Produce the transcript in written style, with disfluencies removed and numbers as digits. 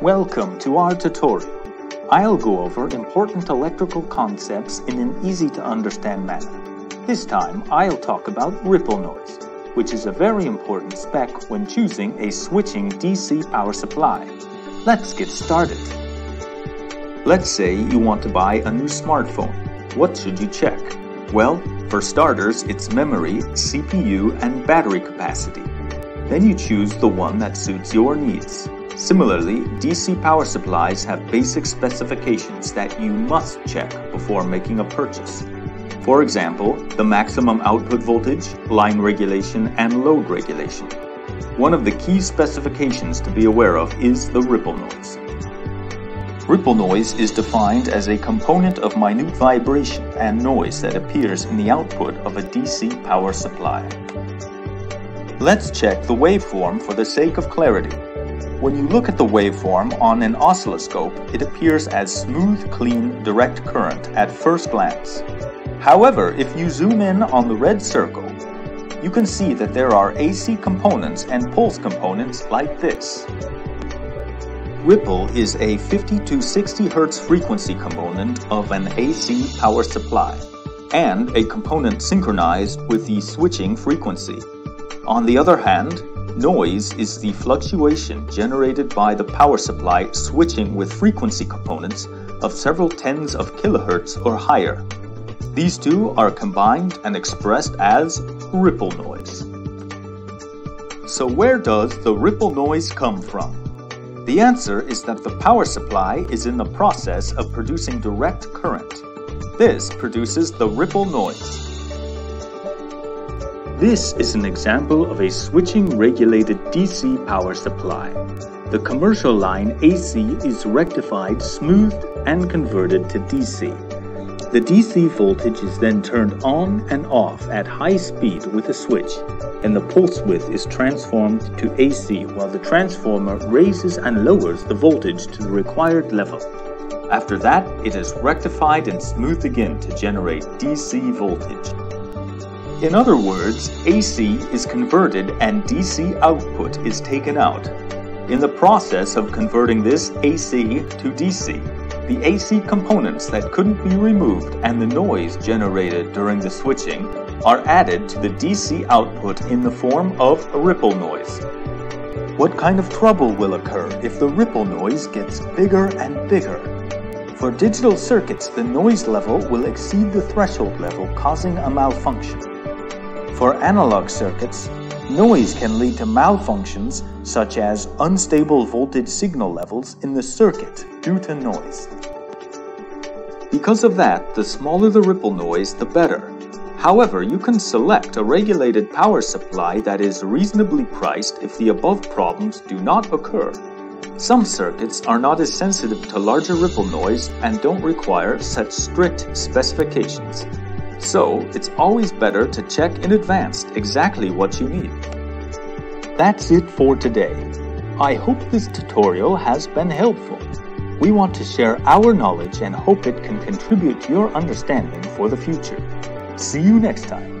Welcome to our tutorial. I'll go over important electrical concepts in an easy-to-understand manner. This time, I'll talk about ripple noise, which is a very important spec when choosing a switching DC power supply. Let's get started. Let's say you want to buy a new smartphone. What should you check? Well, for starters, its memory, CPU, and battery capacity. Then you choose the one that suits your needs. Similarly, DC power supplies have basic specifications that you must check before making a purchase. For example, the maximum output voltage, line regulation, and load regulation. One of the key specifications to be aware of is the ripple noise. Ripple noise is defined as a component of minute vibration and noise that appears in the output of a DC power supply. Let's check the waveform for the sake of clarity. When you look at the waveform on an oscilloscope, it appears as smooth, clean, direct current at first glance. However, if you zoom in on the red circle, you can see that there are AC components and pulse components like this. Ripple is a 50 to 60 Hz frequency component of an AC power supply, and a component synchronized with the switching frequency. On the other hand, noise is the fluctuation generated by the power supply switching with frequency components of several tens of kilohertz or higher. These two are combined and expressed as ripple noise. So where does the ripple noise come from? The answer is that the power supply is in the process of producing direct current. This produces the ripple noise. This is an example of a switching-regulated DC power supply. The commercial line AC is rectified, smoothed, and converted to DC. The DC voltage is then turned on and off at high speed with a switch, and the pulse width is transformed to AC while the transformer raises and lowers the voltage to the required level. After that, it is rectified and smoothed again to generate DC voltage. In other words, AC is converted and DC output is taken out. In the process of converting this AC to DC, the AC components that couldn't be removed and the noise generated during the switching are added to the DC output in the form of ripple noise. What kind of trouble will occur if the ripple noise gets bigger and bigger? For digital circuits, the noise level will exceed the threshold level, causing a malfunction. For analog circuits, noise can lead to malfunctions such as unstable voltage signal levels in the circuit due to noise. Because of that, the smaller the ripple noise, the better. However, you can select a regulated power supply that is reasonably priced if the above problems do not occur. Some circuits are not as sensitive to larger ripple noise and don't require such strict specifications. So, it's always better to check in advance exactly what you need. That's it for today. I hope this tutorial has been helpful. We want to share our knowledge and hope it can contribute to your understanding for the future. See you next time.